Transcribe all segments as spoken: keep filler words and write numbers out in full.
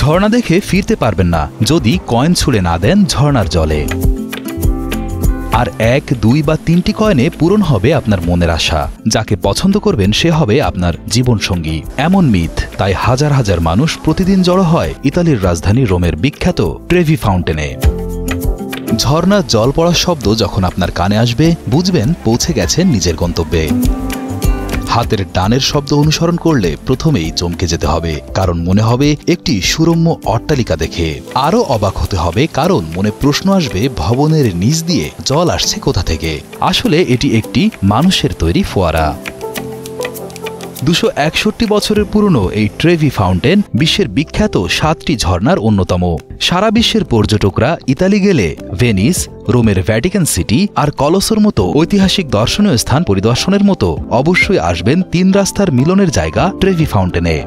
ঝর্ণা দেখে ফিরতে পারবেন না যদি কয়েন ছুঁড়ে না দেন ঝর্ণার জলে। আর এক দুই বা তিনটি কয়েনে পূরণ হবে আপনার মনের আশা। যাকে পছন্দ করবেন সে হবে আপনার জীবনসঙ্গী, এমন মিথ। তাই হাজার হাজার মানুষ প্রতিদিন জড়ো হয় ইতালির রাজধানী রোমের বিখ্যাত ট্রেভি ফাউন্টেনে। ঝর্ণার জল পড়ার শব্দ যখন আপনার কানে আসবে, বুঝবেন পৌঁছে গেছেন নিজের গন্তব্যে। হাতের টানের শব্দ অনুসরণ করলে প্রথমেই চমকে যেতে হবে, কারণ মনে হবে একটি সুরম্য অট্টালিকা দেখে। আরও অবাক হতে হবে, কারণ মনে প্রশ্ন আসবে ভবনের নিচ দিয়ে জল আসছে কোথা থেকে। আসলে এটি একটি মানুষের তৈরি ফোয়ারা। দুশো একষট্টি বছরের পুরনো এই ট্রেভি ফাউন্টেন বিশ্বের বিখ্যাত সাতটি ঝর্ণার অন্যতম। সারা বিশ্বের পর্যটকরা ইতালি গেলে ভেনিস, রোমের ভ্যাটিকান সিটি আর কলোসোর মতো ঐতিহাসিক দর্শনীয় স্থান পরিদর্শনের মতো অবশ্যই আসবেন তিন রাস্তার মিলনের জায়গা ট্রেভি ফাউন্টেনে।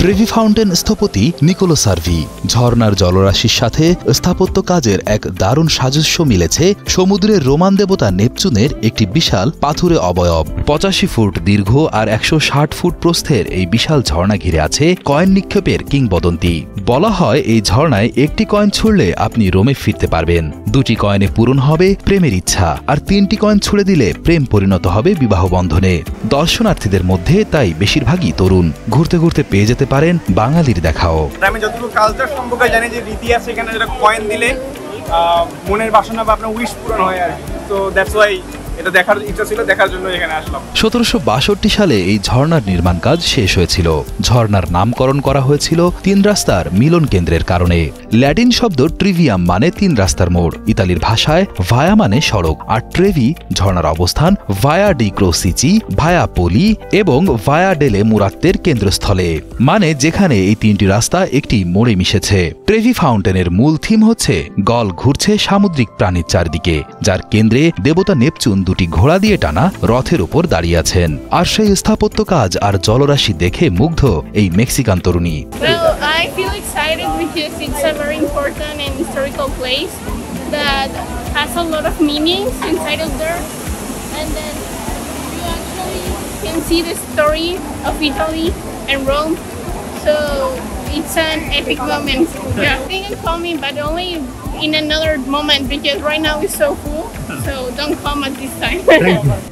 ট্রেভি ফাউন্টেন স্থপতি নিকোলো সার্ভি। ঝর্ণার জলরাশির সাথে স্থাপত্য কাজের এক দারুণ সাজস্য মিলেছে সমুদ্রের রোমান দেবতা নেপচুনের একটি বিশাল পাথুরে অবয়ব। পঁচাশি ফুট দীর্ঘ আর একশো ষাট ফুট প্রস্থের এই বিশাল ঝর্ণা ঘিরে আছে কয়েন নিক্ষেপের কিংবদন্তি। বলা হয় এই ঝর্ণায় একটি কয়েন ছুঁড়লে আপনি রোমে ফিরতে পারবেন, দুটি কয়েনে পূরণ হবে প্রেমের ইচ্ছা, আর তিনটি কয়েন ছুঁড়ে দিলে প্রেম পরিণত হবে বিবাহ বন্ধনে। দর্শনার্থীদের মধ্যে তাই বেশিরভাগই তরুণ। ঘুরতে ঘুরতে পেয়ে যেতে পারেন বাঙালির দেখাও। আমি যতটুকু কালচার সম্পর্কে জানি যে রীতি আছে এখানে, যেটা কয়েন দিলে মনের বাসনা বা আপনার উইশ পূরণ হয় আর কি। সো দ্যাটস ওয়াই এটা দেখার ইচ্ছা ছিল, দেখার জন্য এখানে আসলাম। সতেরোশো বাষট্টি সালে এই ঝর্ণার নির্মাণ কাজ শেষ হয়েছিল। ঝর্ণার নামকরণ করা হয়েছিল তিন রাস্তার মিলন কেন্দ্রের কারণে। ল্যাটিন শব্দ ট্রিভিয়াম মানে তিন রাস্তার মোড়, ইতালির ভাষায় ভায়া মানে সড়ক, আর ট্রেভি ঝর্ণার অবস্থান ভায়া ডি ক্রোসিচি, ভায়া পোলি এবং ভায়া ডেলে মুরাত্তের কেন্দ্রস্থলে, মানে যেখানে এই তিনটি রাস্তা একটি মোড়ে মিশেছে। ট্রেভি ফাউন্টেনের মূল থিম হচ্ছে গল ঘুরছে সামুদ্রিক প্রাণীর চারদিকে, যার কেন্দ্রে দেবতা নেপচুন দুটি ঘোড়া দিয়ে টানা রথের উপর দাঁড়িয়ে আছেন। আর সেই স্থাপত্য কাজ আর জলরাশি দেখে মুগ্ধ এই মেক্সিকান তরুণী। It's an epic moment. Yeah. You can call me, but only in another moment, because right now it's so full. So don't come at this time.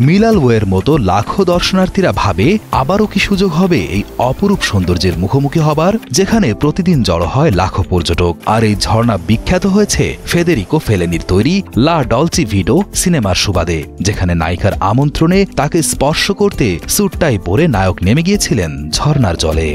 মিলালওয়ের মতো লাখো দর্শনার্থীরা ভাবে আবারও কি সুযোগ হবে এই অপরূপ সৌন্দর্যের মুখোমুখি হবার, যেখানে প্রতিদিন জড়ো হয় লাখো পর্যটক। আর এই ঝর্ণা বিখ্যাত হয়েছে ফেদেরিকো ফেলেনির তৈরি লা ডলচি ভিডো সিনেমার সুবাদে, যেখানে নায়িকার আমন্ত্রণে তাকে স্পর্শ করতে স্যুটটাই পরে নায়ক নেমে গিয়েছিলেন ঝর্ণার জলে।